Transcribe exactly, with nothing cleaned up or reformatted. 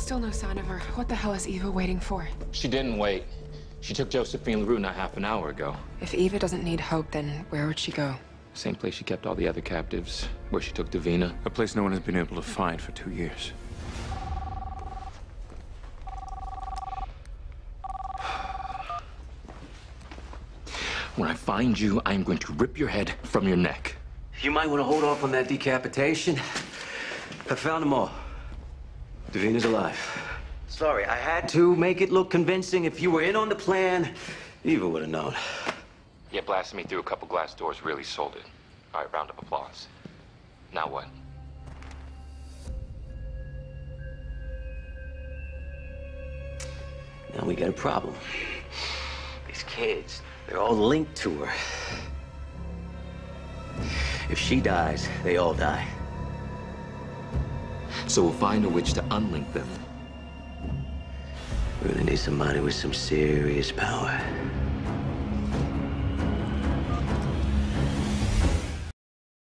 Still no sign of her. What the hell is Eva waiting for? She didn't wait. She took Josephine Leroux not half an hour ago. If Eva doesn't need hope, then where would she go? Same place she kept all the other captives, where she took Davina. A place no one has been able to find for two years. When I find you, I'm going to rip your head from your neck. You might want to hold off on that decapitation. I found them all. Davina's alive. Sorry, I had to make it look convincing. If you were in on the plan, Eva would have known. Yeah, blasting me through a couple glass doors really sold it. All right, round of applause. Now what? Now we got a problem. These kids, they're all linked to her. If she dies, they all die. So we'll find a witch to unlink them. We really need somebody with some serious power.